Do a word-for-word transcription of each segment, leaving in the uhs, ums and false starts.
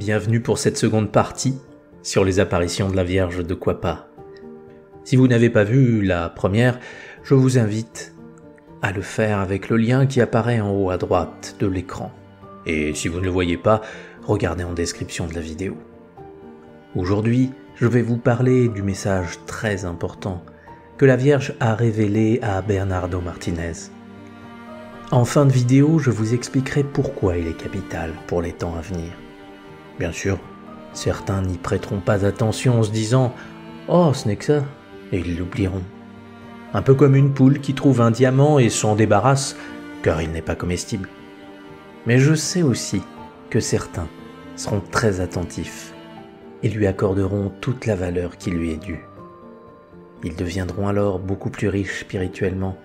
bienvenue pour cette seconde partie sur les apparitions de la Vierge de Cuapa. Si vous n'avez pas vu la première, je vous invite à le faire avec le lien qui apparaît en haut à droite de l'écran. Et si vous ne le voyez pas, regardez en description de la vidéo. Aujourd'hui, je vais vous parler du message très important que la Vierge a révélé à Bernardo Martinez. En fin de vidéo, je vous expliquerai pourquoi il est capital pour les temps à venir. Bien sûr, certains n'y prêteront pas attention en se disant « Oh, ce n'est que ça !» et ils l'oublieront. Un peu comme une poule qui trouve un diamant et s'en débarrasse, car il n'est pas comestible. Mais je sais aussi que certains seront très attentifs et lui accorderont toute la valeur qui lui est due. Ils deviendront alors beaucoup plus riches spirituellement,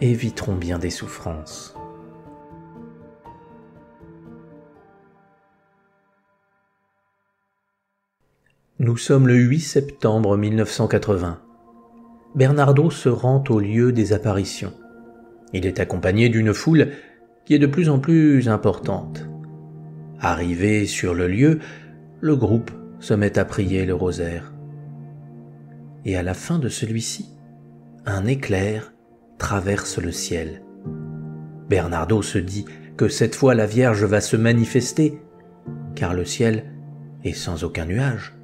éviteront bien des souffrances. Nous sommes le huit septembre mille neuf cent quatre-vingts. Bernardo se rend au lieu des apparitions. Il est accompagné d'une foule qui est de plus en plus importante. Arrivé sur le lieu, le groupe se met à prier le rosaire. Et à la fin de celui-ci, un éclair traverse le ciel. Bernardo se dit que cette fois la Vierge va se manifester, car le ciel est sans aucun nuage.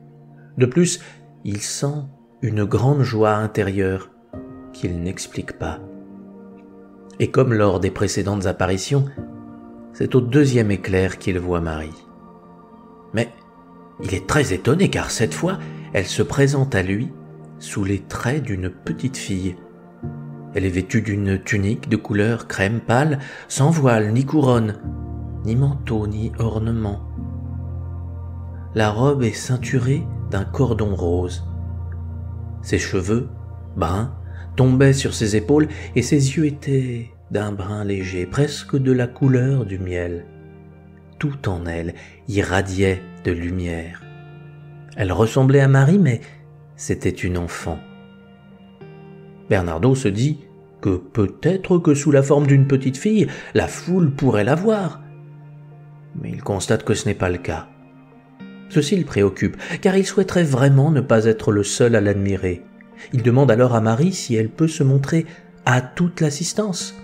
De plus, il sent une grande joie intérieure qu'il n'explique pas. Et comme lors des précédentes apparitions, c'est au deuxième éclair qu'il voit Marie. Mais il est très étonné car cette fois, elle se présente à lui sous les traits d'une petite fille. Elle est vêtue d'une tunique de couleur crème pâle, sans voile, ni couronne, ni manteau, ni ornement. La robe est ceinturée d'un cordon rose. Ses cheveux, bruns, tombaient sur ses épaules et ses yeux étaient d'un brun léger, presque de la couleur du miel. Tout en elle irradiait de lumière. Elle ressemblait à Marie, mais c'était une enfant. Bernardo se dit que peut-être que sous la forme d'une petite fille, la foule pourrait la voir. Mais il constate que ce n'est pas le cas. Ceci le préoccupe, car il souhaiterait vraiment ne pas être le seul à l'admirer. Il demande alors à Marie si elle peut se montrer à toute l'assistance.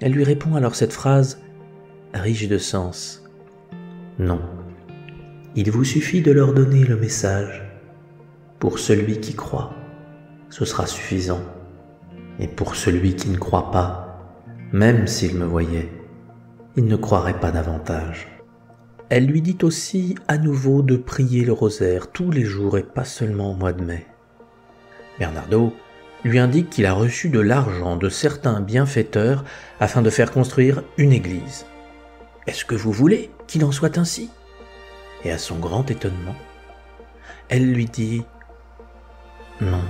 Elle lui répond alors cette phrase riche de sens. « Non, il vous suffit de leur donner le message. Pour celui qui croit, ce sera suffisant. Et pour celui qui ne croit pas, même s'il me voyait, il ne croirait pas davantage. » Elle lui dit aussi à nouveau de prier le rosaire tous les jours et pas seulement au mois de mai. Bernardo lui indique qu'il a reçu de l'argent de certains bienfaiteurs afin de faire construire une église. « Est-ce que vous voulez qu'il en soit ainsi ?» Et à son grand étonnement, elle lui dit « Non. »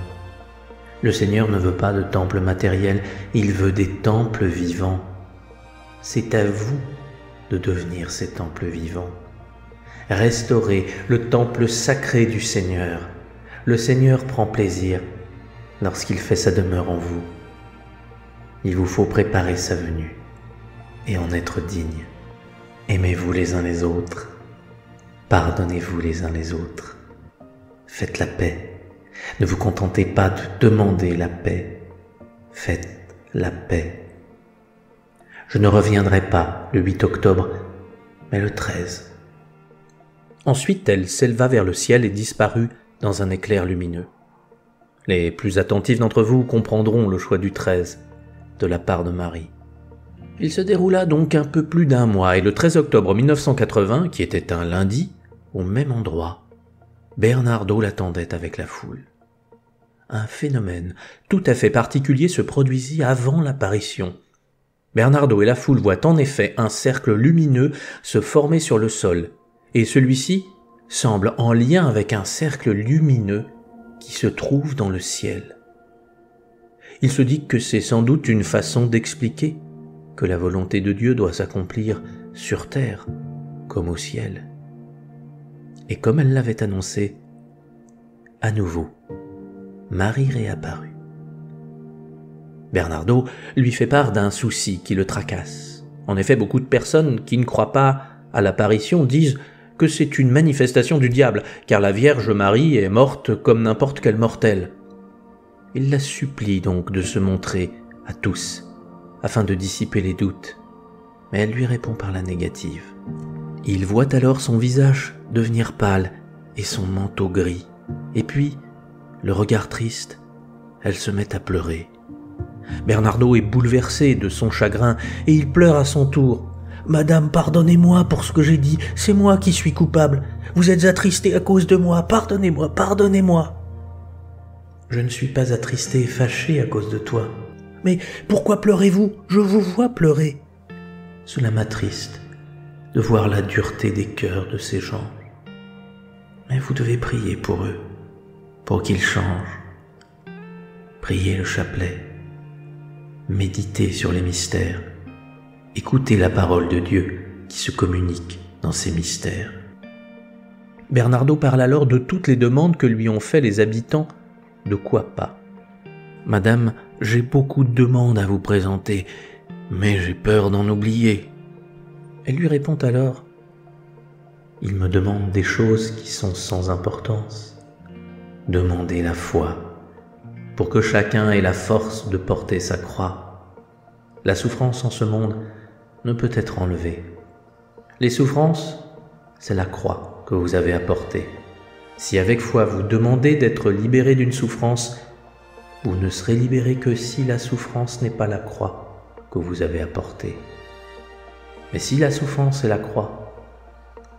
Le Seigneur ne veut pas de temples matériels, il veut des temples vivants. C'est à vous de devenir ces temples vivants. Restaurez le temple sacré du Seigneur. Le Seigneur prend plaisir lorsqu'il fait sa demeure en vous. Il vous faut préparer sa venue et en être digne. Aimez-vous les uns les autres. Pardonnez-vous les uns les autres. Faites la paix. Ne vous contentez pas de demander la paix. Faites la paix. Je ne reviendrai pas le huit octobre, mais le treize. Ensuite, elle s'éleva vers le ciel et disparut dans un éclair lumineux. Les plus attentifs d'entre vous comprendront le choix du treize de la part de Marie. Il se déroula donc un peu plus d'un mois et le treize octobre mille neuf cent quatre-vingts, qui était un lundi, au même endroit, Bernardo l'attendait avec la foule. Un phénomène tout à fait particulier se produisit avant l'apparition. Bernardo et la foule voient en effet un cercle lumineux se former sur le sol, et celui-ci semble en lien avec un cercle lumineux qui se trouve dans le ciel. Il se dit que c'est sans doute une façon d'expliquer que la volonté de Dieu doit s'accomplir sur terre comme au ciel. Et comme elle l'avait annoncé, à nouveau, Marie réapparut. Bernardo lui fait part d'un souci qui le tracasse. En effet, beaucoup de personnes qui ne croient pas à l'apparition disent que c'est une manifestation du diable, car la Vierge Marie est morte comme n'importe quel mortel. Il la supplie donc de se montrer à tous, afin de dissiper les doutes, mais elle lui répond par la négative. Il voit alors son visage devenir pâle et son manteau gris, et puis, le regard triste, elle se met à pleurer. Bernardo est bouleversé de son chagrin et il pleure à son tour. « Madame, pardonnez-moi pour ce que j'ai dit, c'est moi qui suis coupable. Vous êtes attristée à cause de moi, pardonnez-moi, pardonnez-moi. »« Je ne suis pas attristée et fâchée à cause de toi. »« Mais pourquoi pleurez-vous? Je vous vois pleurer. » »« Cela m'attriste de voir la dureté des cœurs de ces gens. Mais vous devez prier pour eux, pour qu'ils changent. Priez le chapelet. Méditez sur les mystères. Écoutez la parole de Dieu qui se communique dans ces mystères. » Bernardo parle alors de toutes les demandes que lui ont fait les habitants de Cuapa. « Madame, j'ai beaucoup de demandes à vous présenter, mais j'ai peur d'en oublier. » Elle lui répond alors « Il me demande des choses qui sont sans importance. Demandez la foi, pour que chacun ait la force de porter sa croix. La souffrance en ce monde ne peut être enlevée. Les souffrances, c'est la croix que vous avez apportée. Si avec foi vous demandez d'être libéré d'une souffrance, vous ne serez libéré que si la souffrance n'est pas la croix que vous avez apportée. Mais si la souffrance est la croix,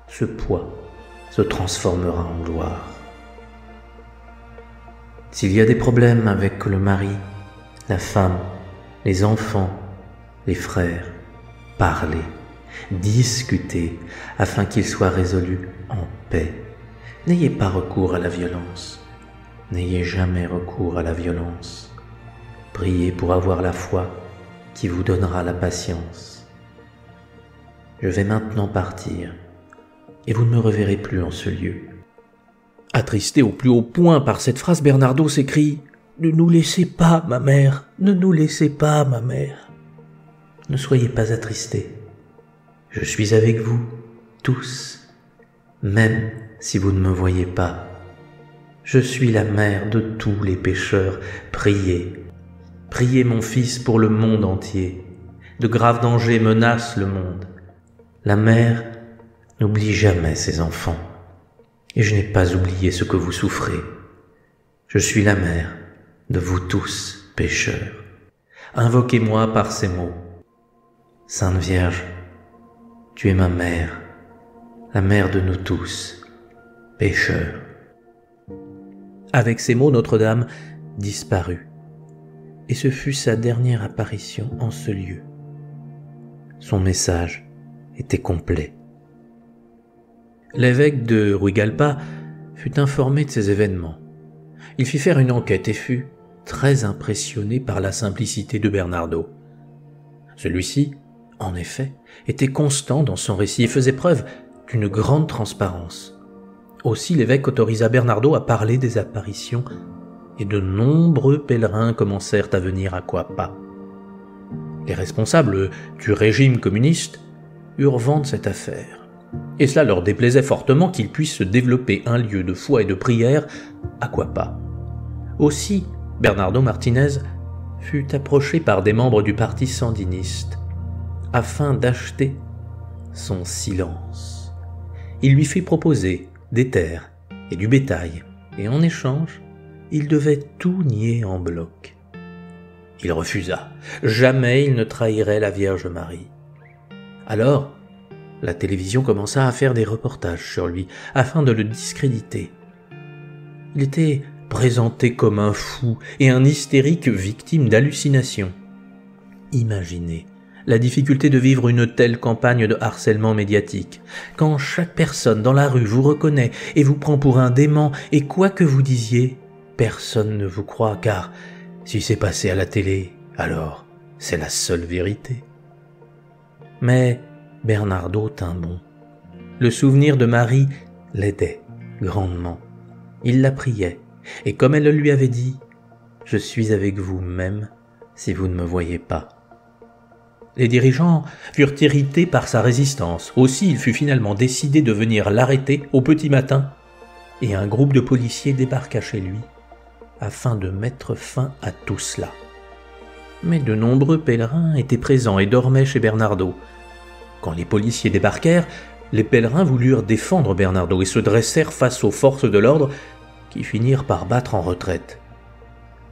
ce poids se transformera en gloire. S'il y a des problèmes avec le mari, la femme, les enfants, les frères, parlez, discutez, afin qu'ils soient résolus en paix. N'ayez pas recours à la violence. N'ayez jamais recours à la violence. Priez pour avoir la foi qui vous donnera la patience. Je vais maintenant partir, et vous ne me reverrez plus en ce lieu. » Attristé au plus haut point par cette phrase, Bernardo s'écrie « Ne nous laissez pas, ma mère, ne nous laissez pas, ma mère. » Ne soyez pas attristés. Je suis avec vous, tous, même si vous ne me voyez pas. Je suis la mère de tous les pécheurs. Priez. Priez, mon fils, pour le monde entier. De graves dangers menacent le monde. La mère n'oublie jamais ses enfants. Et je n'ai pas oublié ce que vous souffrez. Je suis la mère de vous tous, pécheurs. Invoquez-moi par ces mots. Sainte Vierge, tu es ma mère, la mère de nous tous, pécheurs. » Avec ces mots, Notre-Dame disparut. Et ce fut sa dernière apparition en ce lieu. Son message était complet. L'évêque de Ruigalpa fut informé de ces événements. Il fit faire une enquête et fut très impressionné par la simplicité de Bernardo. Celui-ci, en effet, était constant dans son récit et faisait preuve d'une grande transparence. Aussi, l'évêque autorisa Bernardo à parler des apparitions et de nombreux pèlerins commencèrent à venir à Cuapa. Les responsables du régime communiste eurent vent de cette affaire. Et cela leur déplaisait fortement qu'il puisse se développer un lieu de foi et de prière à Cuapa. Aussi, Bernardo Martinez fut approché par des membres du parti sandiniste afin d'acheter son silence. Il lui fit proposer des terres et du bétail, et en échange, il devait tout nier en bloc. Il refusa. Jamais il ne trahirait la Vierge Marie. Alors, la télévision commença à faire des reportages sur lui, afin de le discréditer. Il était présenté comme un fou et un hystérique victime d'hallucinations. Imaginez la difficulté de vivre une telle campagne de harcèlement médiatique, quand chaque personne dans la rue vous reconnaît et vous prend pour un dément, et quoi que vous disiez, personne ne vous croit, car si c'est passé à la télé, alors c'est la seule vérité. Mais Bernardo tint bon. Le souvenir de Marie l'aidait grandement. Il la priait, et comme elle lui avait dit « Je suis avec vous même si vous ne me voyez pas ». Les dirigeants furent irrités par sa résistance. Aussi, il fut finalement décidé de venir l'arrêter au petit matin. Et un groupe de policiers débarqua chez lui afin de mettre fin à tout cela. Mais de nombreux pèlerins étaient présents et dormaient chez Bernardo. Quand les policiers débarquèrent, les pèlerins voulurent défendre Bernardo et se dressèrent face aux forces de l'ordre qui finirent par battre en retraite.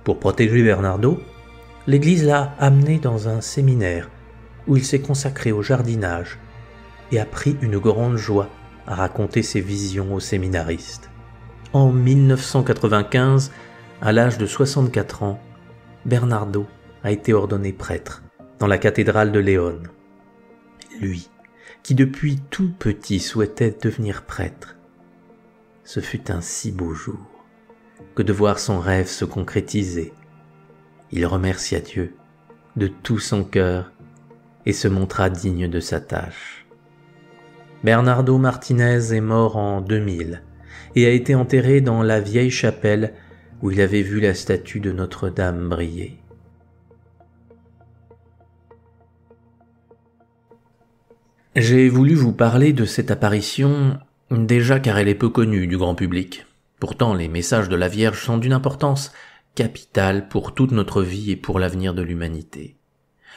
Pour protéger Bernardo, l'Église l'a amené dans un séminaire où il s'est consacré au jardinage et a pris une grande joie à raconter ses visions aux séminaristes. En mille neuf cent quatre-vingt-quinze, à l'âge de soixante-quatre ans, Bernardo a été ordonné prêtre dans la cathédrale de León. Lui, qui depuis tout petit souhaitait devenir prêtre, ce fut un si beau jour que de voir son rêve se concrétiser. Il remercia Dieu de tout son cœur et se montra digne de sa tâche. Bernardo Martinez est mort en deux mille et a été enterré dans la vieille chapelle où il avait vu la statue de Notre-Dame briller. J'ai voulu vous parler de cette apparition déjà car elle est peu connue du grand public. Pourtant, les messages de la Vierge sont d'une importance capitale pour toute notre vie et pour l'avenir de l'humanité.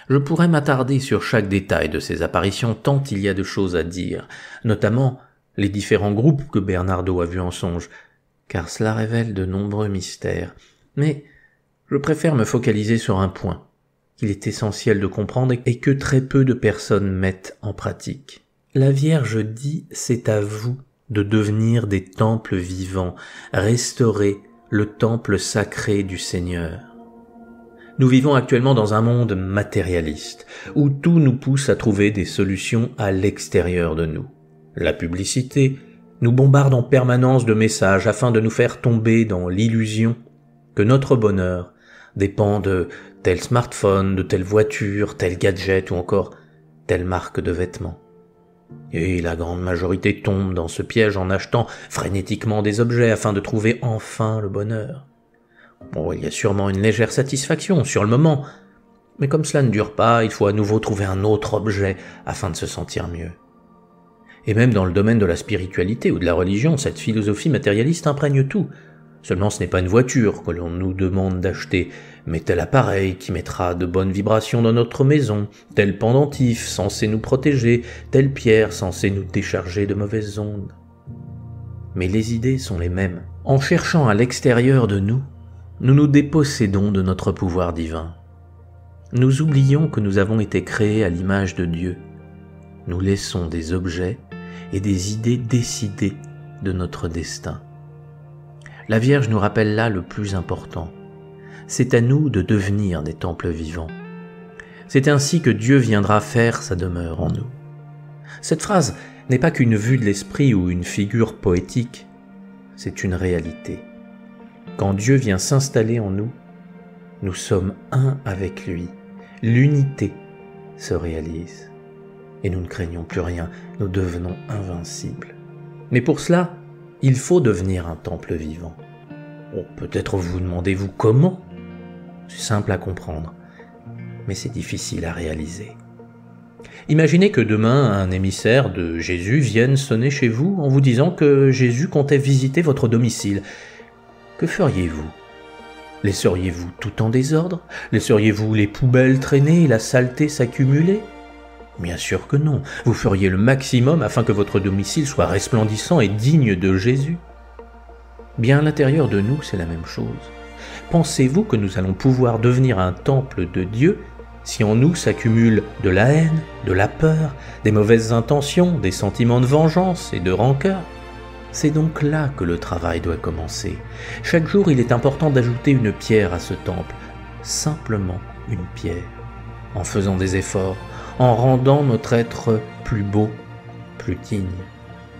Je pourrais m'attarder sur chaque détail de ces apparitions tant il y a de choses à dire, notamment les différents groupes que Bernardo a vus en songe, car cela révèle de nombreux mystères. Mais je préfère me focaliser sur un point qu'il est essentiel de comprendre et que très peu de personnes mettent en pratique. La Vierge dit « c'est à vous de devenir des temples vivants, restaurer le temple sacré du Seigneur ». Nous vivons actuellement dans un monde matérialiste, où tout nous pousse à trouver des solutions à l'extérieur de nous. La publicité nous bombarde en permanence de messages afin de nous faire tomber dans l'illusion que notre bonheur dépend de tel smartphone, de telle voiture, tel gadget ou encore telle marque de vêtements. Et la grande majorité tombe dans ce piège en achetant frénétiquement des objets afin de trouver enfin le bonheur. Bon, il y a sûrement une légère satisfaction sur le moment, mais comme cela ne dure pas, il faut à nouveau trouver un autre objet afin de se sentir mieux. Et même dans le domaine de la spiritualité ou de la religion, cette philosophie matérialiste imprègne tout. Seulement ce n'est pas une voiture que l'on nous demande d'acheter, mais tel appareil qui mettra de bonnes vibrations dans notre maison, tel pendentif censé nous protéger, telle pierre censée nous décharger de mauvaises ondes. Mais les idées sont les mêmes. En cherchant à l'extérieur de nous, nous nous dépossédons de notre pouvoir divin. Nous oublions que nous avons été créés à l'image de Dieu. Nous laissons des objets et des idées décider de notre destin. La Vierge nous rappelle là le plus important. C'est à nous de devenir des temples vivants. C'est ainsi que Dieu viendra faire sa demeure en nous. Cette phrase n'est pas qu'une vue de l'esprit ou une figure poétique, c'est une réalité. Quand Dieu vient s'installer en nous, nous sommes un avec lui. L'unité se réalise. Et nous ne craignons plus rien, nous devenons invincibles. Mais pour cela, il faut devenir un temple vivant. Oh, peut-être vous demandez-vous comment? C'est simple à comprendre, mais c'est difficile à réaliser. Imaginez que demain, un émissaire de Jésus vienne sonner chez vous en vous disant que Jésus comptait visiter votre domicile. Que feriez-vous? Laisseriez-vous tout en désordre? Laisseriez-vous les poubelles traîner et la saleté s'accumuler? Bien sûr que non. Vous feriez le maximum afin que votre domicile soit resplendissant et digne de Jésus. Bien à l'intérieur de nous, c'est la même chose. Pensez-vous que nous allons pouvoir devenir un temple de Dieu si en nous s'accumule de la haine, de la peur, des mauvaises intentions, des sentiments de vengeance et de rancœur? C'est donc là que le travail doit commencer. Chaque jour, il est important d'ajouter une pierre à ce temple, simplement une pierre, en faisant des efforts, en rendant notre être plus beau, plus digne.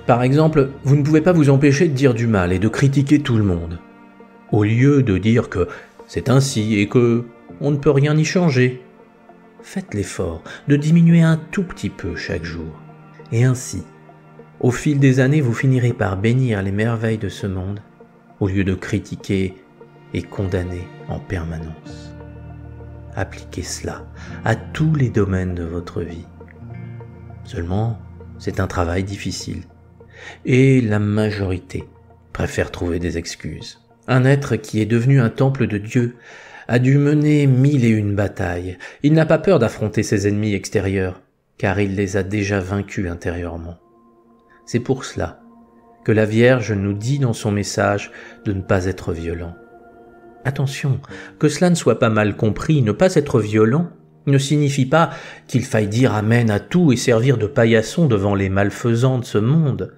Par exemple, vous ne pouvez pas vous empêcher de dire du mal et de critiquer tout le monde, au lieu de dire que c'est ainsi et que on ne peut rien y changer. Faites l'effort de diminuer un tout petit peu chaque jour, et ainsi, au fil des années, vous finirez par bénir les merveilles de ce monde, au lieu de critiquer et condamner en permanence. appliquez cela à tous les domaines de votre vie. Seulement, c'est un travail difficile. Et la majorité préfère trouver des excuses. Un être qui est devenu un temple de Dieu a dû mener mille et une batailles. Il n'a pas peur d'affronter ses ennemis extérieurs, car il les a déjà vaincus intérieurement. C'est pour cela que la Vierge nous dit dans son message de ne pas être violent. Attention, que cela ne soit pas mal compris, ne pas être violent ne signifie pas qu'il faille dire amen à tout et servir de paillasson devant les malfaisants de ce monde.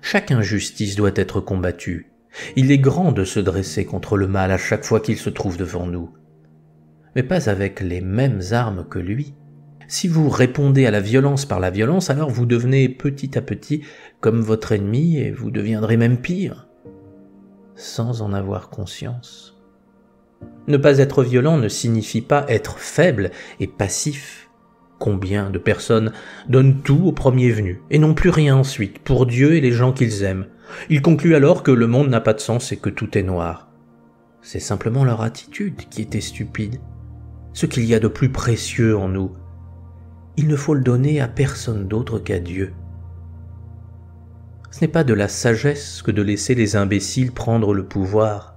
Chaque injustice doit être combattue. Il est grand de se dresser contre le mal à chaque fois qu'il se trouve devant nous, mais pas avec les mêmes armes que lui. Si vous répondez à la violence par la violence, alors vous devenez petit à petit comme votre ennemi et vous deviendrez même pire, sans en avoir conscience. Ne pas être violent ne signifie pas être faible et passif. Combien de personnes donnent tout au premier venu, et n'ont plus rien ensuite, pour Dieu et les gens qu'ils aiment. Ils concluent alors que le monde n'a pas de sens et que tout est noir. C'est simplement leur attitude qui était stupide. Ce qu'il y a de plus précieux en nous, il ne faut le donner à personne d'autre qu'à Dieu. Ce n'est pas de la sagesse que de laisser les imbéciles prendre le pouvoir.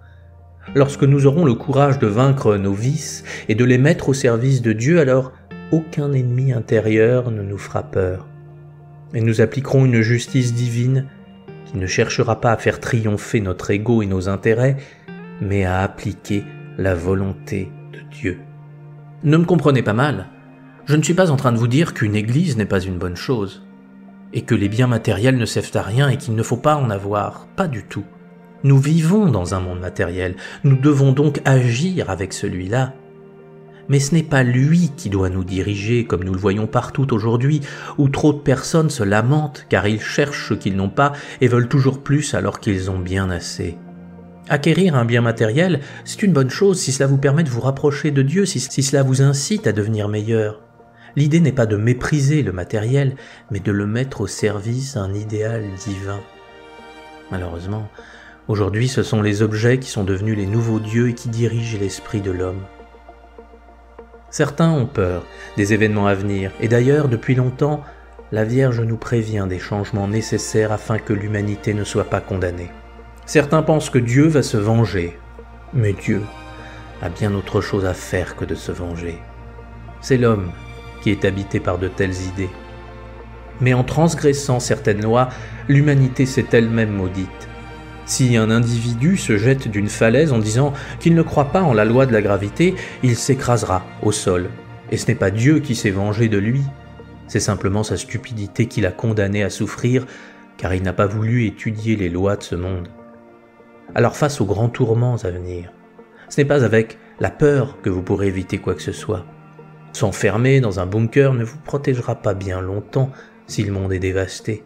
Lorsque nous aurons le courage de vaincre nos vices et de les mettre au service de Dieu, alors aucun ennemi intérieur ne nous fera peur. Et nous appliquerons une justice divine qui ne cherchera pas à faire triompher notre ego et nos intérêts, mais à appliquer la volonté de Dieu. Ne me comprenez pas mal. Je ne suis pas en train de vous dire qu'une église n'est pas une bonne chose, et que les biens matériels ne servent à rien et qu'il ne faut pas en avoir, pas du tout. Nous vivons dans un monde matériel, nous devons donc agir avec celui-là. Mais ce n'est pas lui qui doit nous diriger, comme nous le voyons partout aujourd'hui, où trop de personnes se lamentent car ils cherchent ce qu'ils n'ont pas et veulent toujours plus alors qu'ils ont bien assez. Acquérir un bien matériel, c'est une bonne chose si cela vous permet de vous rapprocher de Dieu, si, si cela vous incite à devenir meilleur. L'idée n'est pas de mépriser le matériel, mais de le mettre au service d'un idéal divin. Malheureusement, aujourd'hui ce sont les objets qui sont devenus les nouveaux dieux et qui dirigent l'esprit de l'homme. Certains ont peur des événements à venir, et d'ailleurs, depuis longtemps, la Vierge nous prévient des changements nécessaires afin que l'humanité ne soit pas condamnée. Certains pensent que Dieu va se venger, mais Dieu a bien autre chose à faire que de se venger. C'est l'homme qui est habité par de telles idées. Mais en transgressant certaines lois, l'humanité s'est elle-même maudite. Si un individu se jette d'une falaise en disant qu'il ne croit pas en la loi de la gravité, il s'écrasera au sol. Et ce n'est pas Dieu qui s'est vengé de lui, c'est simplement sa stupidité qui l'a condamné à souffrir, car il n'a pas voulu étudier les lois de ce monde. Alors face aux grands tourments à venir, ce n'est pas avec la peur que vous pourrez éviter quoi que ce soit. S'enfermer dans un bunker ne vous protégera pas bien longtemps si le monde est dévasté.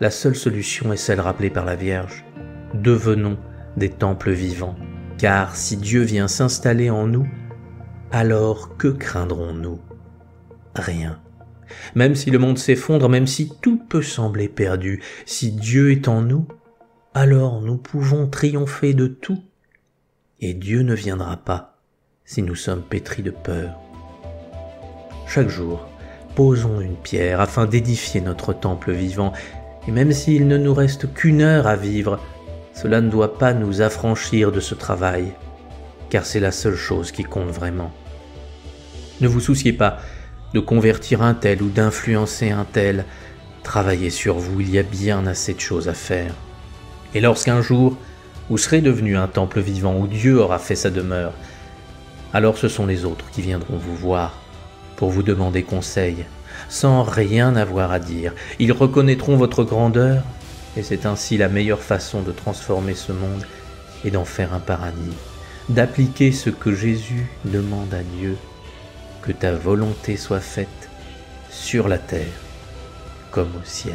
La seule solution est celle rappelée par la Vierge. Devenons des temples vivants, car si Dieu vient s'installer en nous, alors que craindrons-nous? Rien. Même si le monde s'effondre, même si tout peut sembler perdu, si Dieu est en nous, alors nous pouvons triompher de tout. Et Dieu ne viendra pas si nous sommes pétris de peur. Chaque jour, posons une pierre afin d'édifier notre temple vivant. Et même s'il ne nous reste qu'une heure à vivre, cela ne doit pas nous affranchir de ce travail, car c'est la seule chose qui compte vraiment. Ne vous souciez pas de convertir un tel ou d'influencer un tel. Travaillez sur vous, il y a bien assez de choses à faire. Et lorsqu'un jour, vous serez devenu un temple vivant où Dieu aura fait sa demeure, alors ce sont les autres qui viendront vous voir pour vous demander conseil, sans rien avoir à dire. Ils reconnaîtront votre grandeur, et c'est ainsi la meilleure façon de transformer ce monde et d'en faire un paradis, d'appliquer ce que Jésus demande à Dieu, que ta volonté soit faite sur la terre comme au ciel.